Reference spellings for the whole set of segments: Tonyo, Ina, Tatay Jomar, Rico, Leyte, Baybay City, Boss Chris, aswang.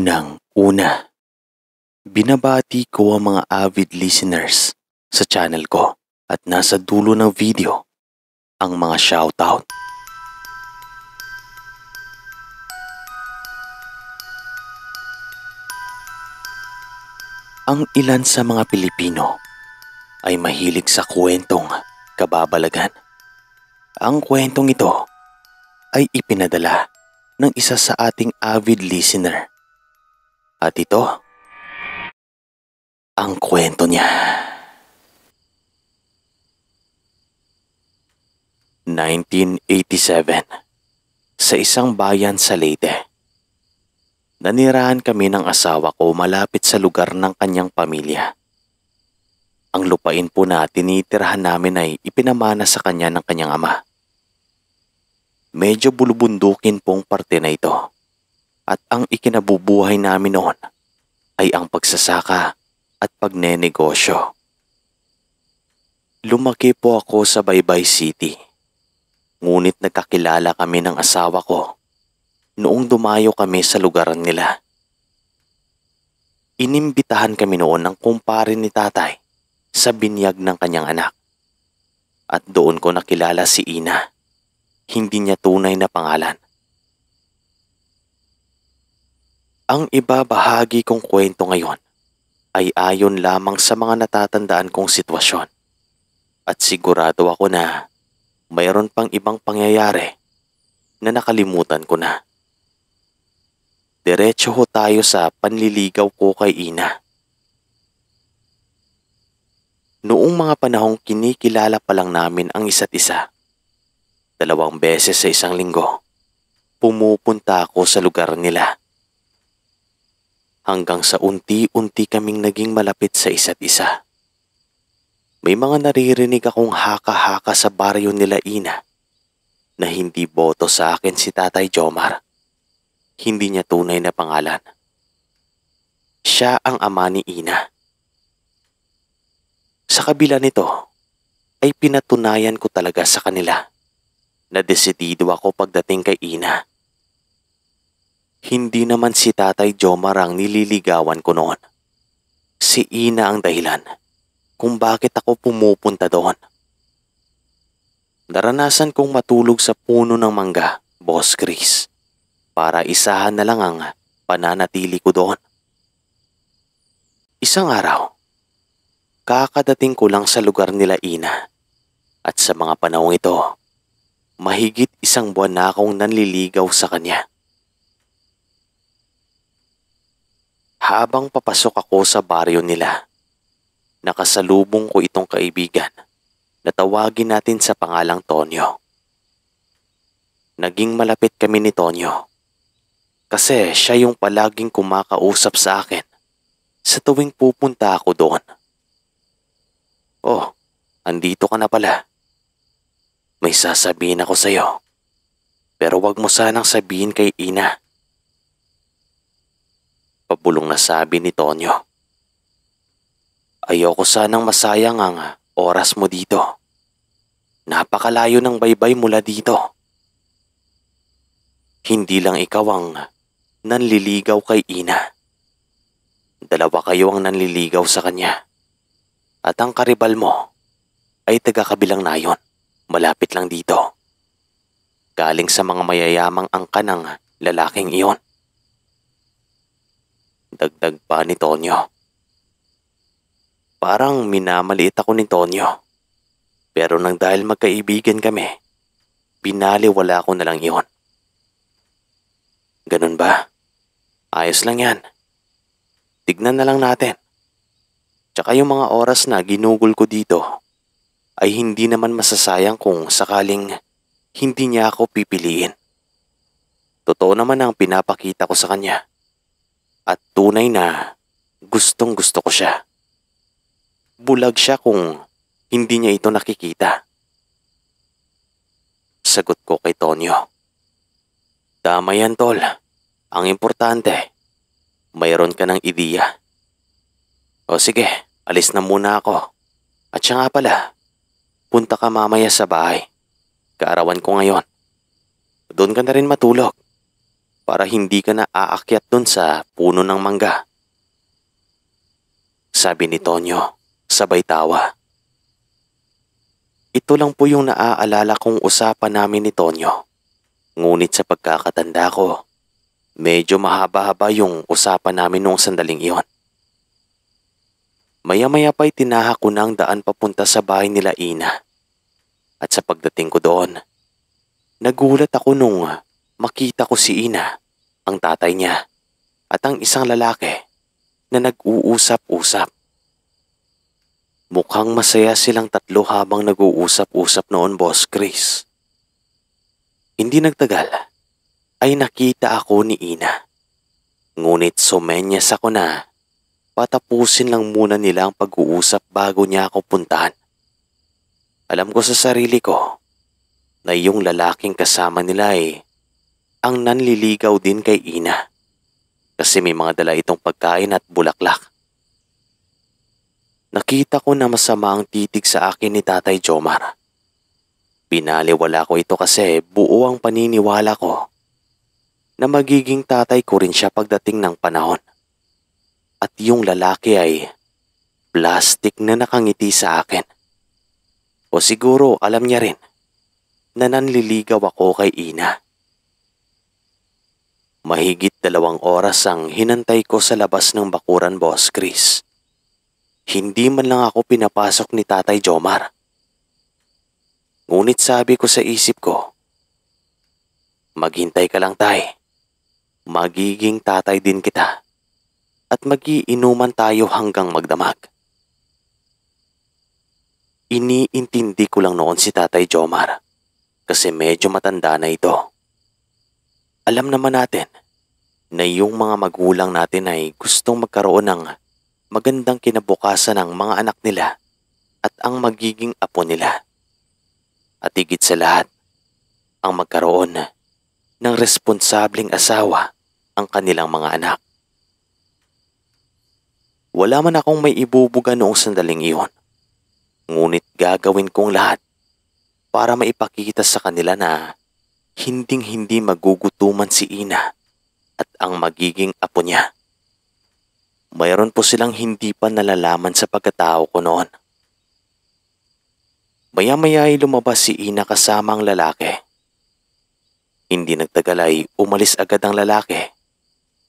Unang-una, binabati ko ang mga avid listeners sa channel ko at nasa dulo ng video ang mga shoutout. Ang ilan sa mga Pilipino ay mahilig sa kwentong kababalagan. Ang kwentong ito ay ipinadala ng isa sa ating avid listener. At ito ang kwento niya. 1987, sa isang bayan sa Leyte. Nanirahan kami ng asawa ko malapit sa lugar ng kanyang pamilya. Ang lupain po na tinitirahan namin ay ipinamana sa kanya ng kanyang ama. Medyo bulubundukin pong parte na ito at ang ikinabubuhay namin noon ay ang pagsasaka at pagnenegosyo. Lumaki po ako sa Baybay City, ngunit nagkakilala kami ng asawa ko noong dumayo kami sa lugar nila. Inimbitahan kami noon ng kumpare ni tatay sa binyag ng kanyang anak. At doon ko nakilala si Ina. Hindi niya tunay na pangalan. Ang ibabahagi kong kwento ngayon ay ayon lamang sa mga natatandaan kong sitwasyon. At sigurado ako na mayroon pang ibang pangyayari na nakalimutan ko na. Diretso ho tayo sa panliligaw ko kay Ina. Noong mga panahong kinikilala pa lang namin ang isa't isa, 2 beses sa isang linggo, pumupunta ako sa lugar nila. Hanggang sa unti-unti kaming naging malapit sa isa't isa. May mga naririnig akong haka-haka sa baryo nila Ina na hindi boto sa akin si Tatay Jomar. Hindi niya tunay na pangalan. Siya ang ama ni Ina. Sa kabila nito, ay pinatunayan ko talaga sa kanila na desidido ako pagdating kay Ina. Hindi naman si Tatay Jomar ang nililigawan ko noon. Si Ina ang dahilan kung bakit ako pumupunta doon. Naranasan kong matulog sa puno ng mangga, Boss Chris, para isahan na lang ang pananatili ko doon. Isang araw, kakadating ko lang sa lugar nila Ina at sa mga panahong ito, mahigit 1 buwan na akong nanliligaw sa kanya. Habang papasok ako sa baryo nila, nakasalubong ko itong kaibigan na tawagin natin sa pangalang Tonyo. Naging malapit kami ni Tonyo. Kasi siya yung palaging kumakausap sa akin sa tuwing pupunta ako doon. "Oh, andito ka na pala. May sasabihin ako sa'yo. Pero wag mo sanang sabihin kay Ina." Pabulong na sabi ni Tonyo. "Ayoko sanang masayang ang oras mo dito. Napakalayo ng Baybay mula dito. Hindi lang ikaw ang nanliligaw kay Ina. 2 kayo ang nanliligaw sa kanya. At ang karibal mo ay taga-kabilang nayon, malapit lang dito. Galing sa mga mayayamang angkan ng lalaking iyon." Dagdag pa ni Tonyo. Parang minamaliit ako ni Tonyo. Pero nang dahil magkaibigan kami, pinaliwala ko na lang iyon. "Ganun ba? Ayos lang yan. Tignan na lang natin. Tsaka yung mga oras na ginugol ko dito ay hindi naman masasayang kung sakaling hindi niya ako pipiliin. Totoo naman ang pinapakita ko sa kanya at tunay na gustong gusto ko siya. Bulag siya kung hindi niya ito nakikita." Sagot ko kay Tonyo. "Tama yan, tol. Ang importante, mayroon ka ng ideya. O sige, alis na muna ako. At siya nga pala, punta ka mamaya sa bahay. Kaarawan ko ngayon. Doon ka na rin matulog. para hindi ka na aakyat dun sa puno ng mangga. Sabi ni Tonyo, sabay tawa. Ito lang po yung naaalala kong usapan namin ni Tonyo. Ngunit sa pagkakatanda ko, medyo mahaba-haba yung usapan namin nung sandaling iyon. Maya-maya pa'y tinaha ko ng daan papunta sa bahay nila Ina. At sa pagdating ko doon, nagulat ako nung makita ko si Ina, ang tatay niya, at ang isang lalaki na nag-uusap-usap. Mukhang masaya silang tatlo habang nag-uusap-usap noon, Boss Chris. Hindi nagtagal ay nakita ako ni Ina. Ngunit sumenyas ako na patapusin lang muna nila ang pag-uusap bago niya ako puntahan. Alam ko sa sarili ko na yung lalaking kasama nila ay ang nanliligaw din kay Ina, kasi may mga dala itong pagkain at bulaklak. Nakita ko na masama ang titig sa akin ni Tatay Jomar. Pinaliwala ko ito kasi buo ang paniniwala ko na magiging tatay ko rin siya pagdating ng panahon. At yung lalaki ay plastic na nakangiti sa akin. O siguro alam niya rin na nanliligaw ako kay Ina. Mahigit 2 oras ang hinantay ko sa labas ng bakuran, Boss Chris. Hindi man lang ako pinapasok ni Tatay Jomar. Ngunit sabi ko sa isip ko, maghintay ka lang, Tay. Magiging tatay din kita at magiinuman tayo hanggang magdamag. Iniintindi ko lang noon si Tatay Jomar kasi medyo matanda na ito. Alam naman natin na yung mga magulang natin ay gustong magkaroon ng magandang kinabukasan ng mga anak nila at ang magiging apo nila. At higit sa lahat, ang magkaroon ng responsableng asawa ang kanilang mga anak. Wala man akong may ibubuga noong sandaling iyon. Ngunit gagawin kong lahat para maipakita sa kanila na hinding-hindi magugutuman si Ina at ang magiging apo niya. Mayroon po silang hindi pa nalalaman sa pagkatao ko noon. Maya-maya ay lumabas si Ina kasama ang lalaki. Hindi nagtagal ay umalis agad ang lalaki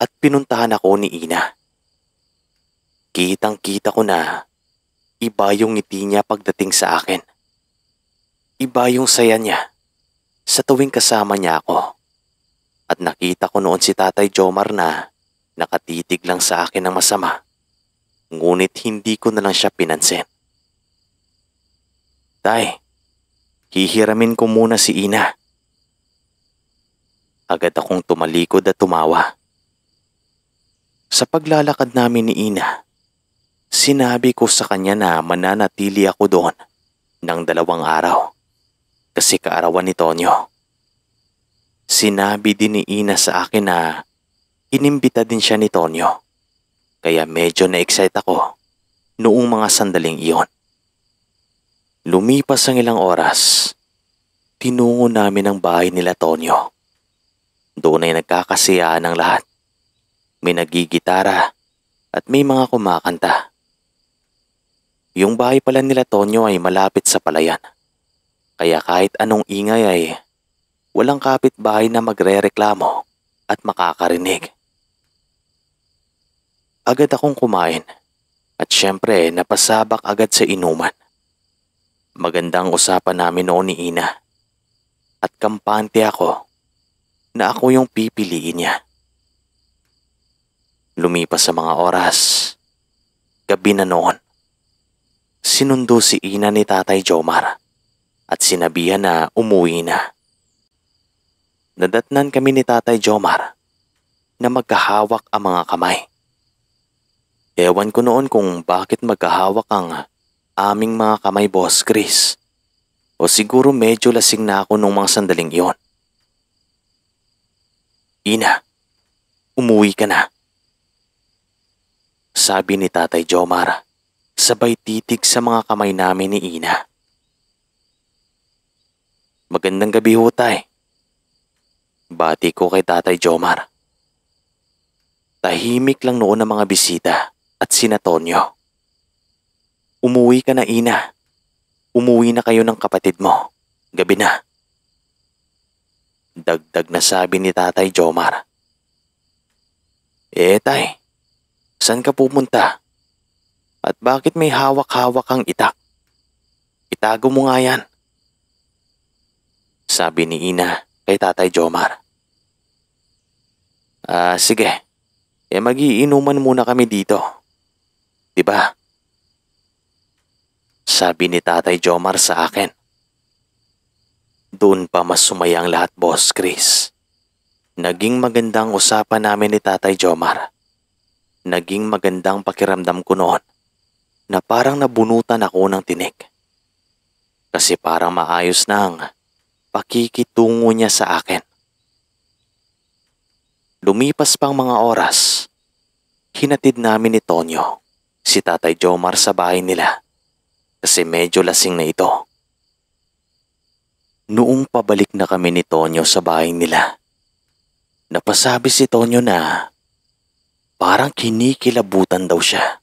at pinuntahan ako ni Ina. Kitang-kita ko na iba yung ngiti niya pagdating sa akin. Iba yung saya niya sa tuwing kasama niya ako. At nakita ko noon si Tatay Jomar na nakatitig lang sa akin ng masama. Ngunit hindi ko na lang siya pinansin. Tay, hihiramin ko muna si Ina. Agad akong tumalikod at tumawa. Sa paglalakad namin ni Ina, sinabi ko sa kanya na mananatili ako doon ng 2 araw kasi kaarawan ni Tonyo. Sinabi din ni Ina sa akin na inimbita din siya ni Tonyo, kaya medyo na-excite ako noong mga sandaling iyon. Lumipas ang ilang oras, tinungo namin ang bahay nila Tonyo. Doon ay nagkakasiyaan ang lahat. May nagigitara at may mga kumakanta. Yung bahay pala nila Tonyo ay malapit sa palayan. Kaya kahit anong ingay ay walang kapitbahay na magrereklamo at makakarinig. Agad akong kumain at syempre napasabak agad sa inuman. Magandang usapan namin noon ni Ina at kampante ako na ako yung pipiliin niya. Lumipas sa mga oras, gabi na noon. Sinundo si Ina ni Tatay Jomar at sinabihan na umuwi na. Nadatnan kami ni Tatay Jomar na magkahawak ang mga kamay. Ewan ko noon kung bakit magkahawak ang aming mga kamay, Boss Chris. O siguro medyo lasing na ako nung mga sandaling iyon. Ina, umuwi ka na, sabi ni Tatay Jomar, sabay titig sa mga kamay namin ni Ina. Magandang gabi ho, Tay. Bati ko kay Tatay Jomar. Tahimik lang noon ang mga bisita at sina Tonyo. Umuwi ka na, Ina. Umuwi na kayo ng kapatid mo. Gabi na. Dagdag na sabi ni Tatay Jomar. Eh tay, saan ka pumunta? At bakit may hawak-hawak kang itak? Itago mo nga yan. Sabi ni Ina kay Tatay Jomar. Ah, sige. Eh magiinuman muna kami dito. 'Di ba? Sabi ni Tatay Jomar sa akin. Doon pa mas sumaya ang lahat, Boss Chris. Naging magandang usapan namin ni Tatay Jomar. Naging magandang pakiramdam ko noon na parang nabunutan ako ng tinik. Kasi parang maayos na ang pakikitungo niya sa akin. Lumipas pang mga oras, hinatid namin ni Tonyo si Tatay Jomar sa bahay nila kasi medyo lasing na ito. Noong pabalik na kami ni Tonyo sa bahay nila, napasabi si Tonyo na parang kinikilabutan daw siya.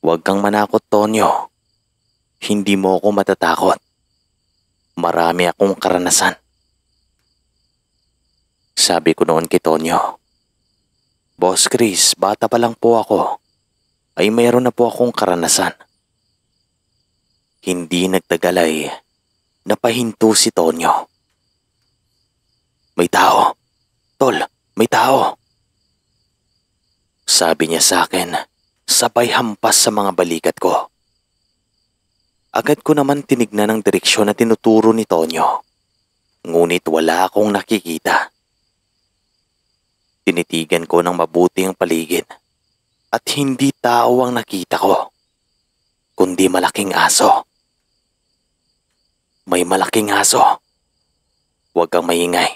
Huwag kang manakot, Tonyo. Hindi mo ako matatakot. Marami akong karanasan. Sabi ko noon kay Tonyo, Boss Chris, bata pa lang po ako ay mayroon na po akong karanasan. Hindi nagtagal ay napahinto si Tonyo. May tao. Tol, may tao. Sabi niya sa akin, sabay hampas sa mga balikat ko. Agad ko naman tinignan ang direksyon na tinuturo ni Tonyo. Ngunit wala akong nakikita. Tinitigan ko ng mabuti ang paligid at hindi tao ang nakita ko, kundi malaking aso. May malaking aso. Huwag kang maingay.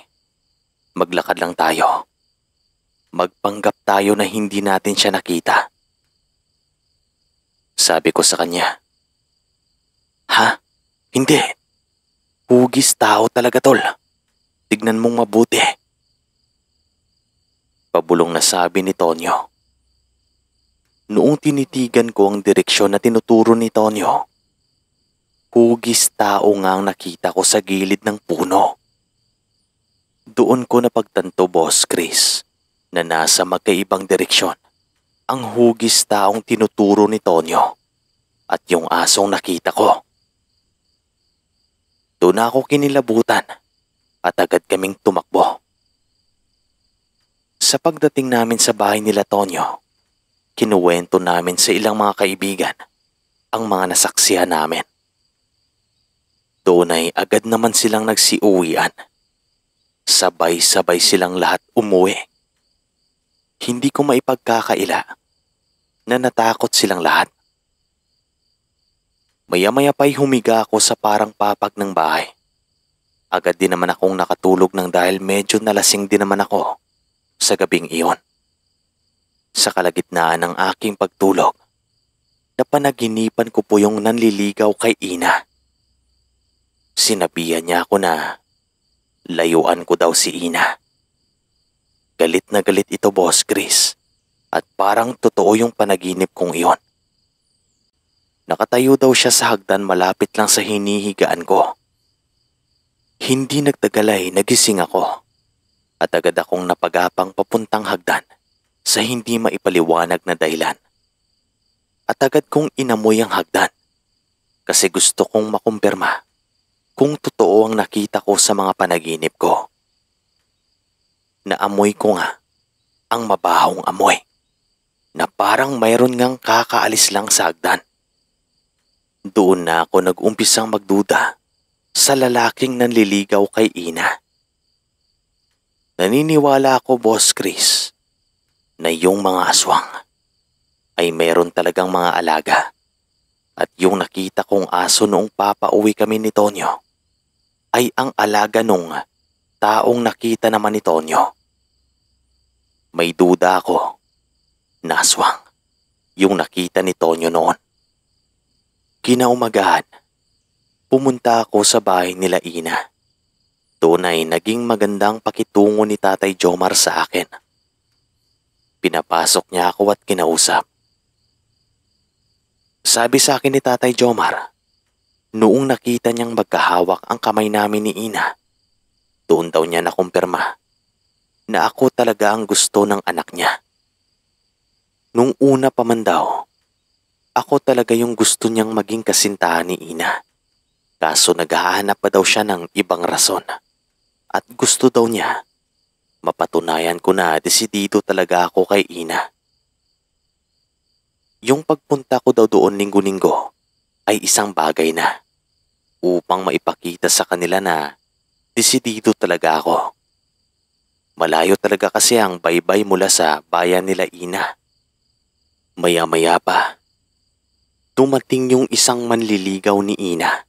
Maglakad lang tayo. Magpanggap tayo na hindi natin siya nakita. Sabi ko sa kanya. Ha? Hindi. Hugis tao talaga, tol. Tignan mong mabuti. Pabulong na sabi ni Tonyo. Noong tinitigan ko ang direksyon na tinuturo ni Tonyo, hugis tao nga ang nakita ko sa gilid ng puno. Doon ko napagtanto, Boss Chris, na nasa magkaibang direksyon ang hugis taong tinuturo ni Tonyo at yung asong nakita ko. Doon ako kinilabutan at agad kaming tumakbo. Sa pagdating namin sa bahay nila Tonyo, kinuwento namin sa ilang mga kaibigan ang mga nasaksihan namin. Doon ay agad naman silang nagsiuwian. Sabay-sabay silang lahat umuwi. Hindi ko maipagkakaila na natakot silang lahat. Maya-maya pa'y humiga ako sa parang papag ng bahay. Agad din naman akong nakatulog nang dahil medyo nalasing din naman ako sa gabing iyon. Sa kalagitnaan ng aking pagtulog, napanaginipan ko po yung nanliligaw kay Ina. Sinabihan niya ako na layuan ko daw si Ina. Galit na galit ito, Boss Chris, at parang totoo yung panaginip kong iyon. Nakatayo daw siya sa hagdan malapit lang sa hinihigaan ko. Hindi nagtagal ay nagising ako at agad akong napagapang papuntang hagdan sa hindi maipaliwanag na dahilan. At agad kong inamoy ang hagdan kasi gusto kong makumpirma kung totoo ang nakita ko sa mga panaginip ko. Naamoy ko nga ang mabahong amoy na parang mayroon ngang kakaalis lang sa hagdan. Doon na ako nag-umpisang magduda sa lalaking nanliligaw kay Ina. Naniniwala ako, Boss Chris, na yung mga aswang ay mayroon talagang mga alaga at yung nakita kong aso noong papauwi kami ni Tonyo ay ang alaga nung taong nakita naman ni Tonyo. May duda ako na aswang yung nakita ni Tonyo noon. Kinaumagahan, pumunta ako sa bahay nila Ina. Tunay naging magandang pakitungo ni Tatay Jomar sa akin. Pinapasok niya ako at kinausap. Sabi sa akin ni Tatay Jomar, noong nakita niyang magkahawak ang kamay namin ni Ina, doon daw niya nakumpirma na ako talaga ang gusto ng anak niya. Nung una pa man daw, ako talaga yung gusto niyang maging kasintahan ni Ina. Kaso naghahanap pa daw siya ng ibang rason. At gusto daw niya, mapatunayan ko na desidido talaga ako kay Ina. Yung pagpunta ko daw doon linggo-linggo ay isang bagay na upang maipakita sa kanila na desidido talaga ako. Malayo talaga kasi ang Baybay mula sa bayan nila Ina. Maya-maya pa, dumating yung isang manliligaw ni Ina.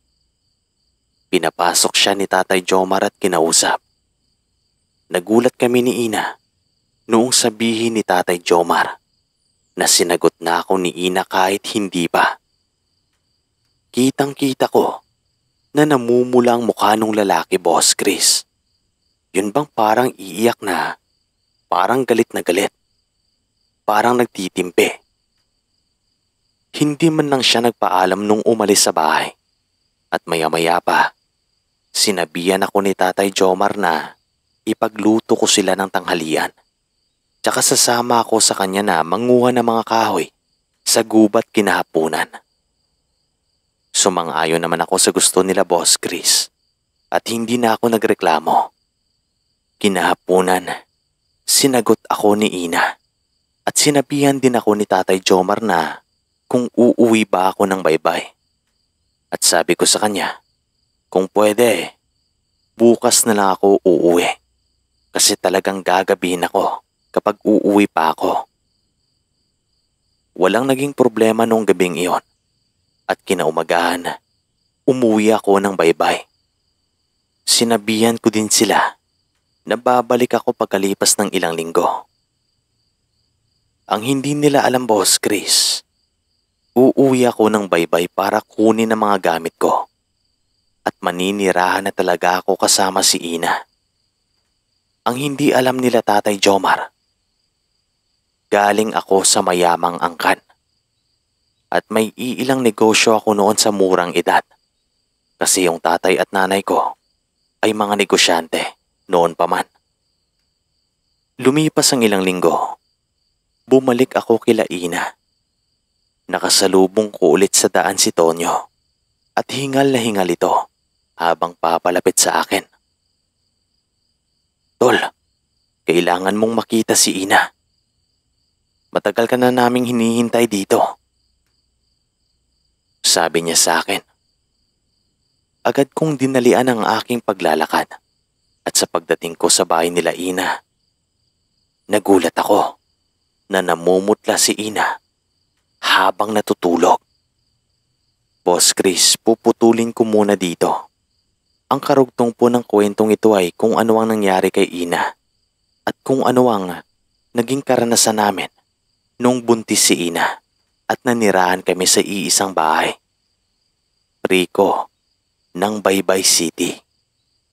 Pinapasok siya ni Tatay Jomar at kinausap. Nagulat kami ni Ina noong sabihin ni Tatay Jomar na sinagot na ako ni Ina kahit hindi pa. Kitang-kita ko na namumula ang mukha ng lalaki, Boss Chris. Yun bang parang iiyak na, parang galit na galit, parang nagtitimpe. Hindi man lang siya nagpaalam nung umalis sa bahay. At maya-maya pa, sinabihan ako ni Tatay Jomar na ipagluto ko sila ng tanghalian. Tsaka sasama ako sa kanya na manguha ng mga kahoy sa gubat kinahapunan. Sumang-ayon naman ako sa gusto nila, Boss Chris, at hindi na ako nagreklamo. Kinahapunan, sinagot ako ni Ina at sinabihan din ako ni Tatay Jomar na kung uuwi ba ako ng Baybay. At sabi ko sa kanya, kung pwede, bukas na lang ako uuwi kasi talagang gagabihin ako kapag uuwi pa ako. Walang naging problema noong gabing iyon at kinaumagahan, umuwi ako ng Baybay. Sinabihan ko din sila na babalik ako pagkalipas ng ilang linggo. Ang hindi nila alam, Boss Chris, uuwi ako ng Baybay para kunin ang mga gamit ko at maninirahan na talaga ako kasama si Ina. Ang hindi alam nila, Tatay Jomar, galing ako sa mayamang angkan at may iilang negosyo ako noon sa murang edad kasi yung tatay at nanay ko ay mga negosyante noon pa man. Lumipas ang ilang linggo, bumalik ako kila Ina. Nakasalubong ko ulit sa daan si Tonyo at hingal na hingal ito habang papalapit sa akin. Tol, kailangan mong makita si Ina. Matagal ka na naming hinihintay dito, sabi niya sa akin. Agad kong dinalian ang aking paglalakad at sa pagdating ko sa bahay nila Ina, nagulat ako na namumutla si Ina habang natutulog. Boss Chris, puputulin ko muna dito. Ang karugtong po ng kwentong ito ay kung ano ang nangyari kay Ina at kung ano ang naging karanasan namin nung buntis si Ina at nanirahan kami sa iisang bahay, Rico, ng Baybay City.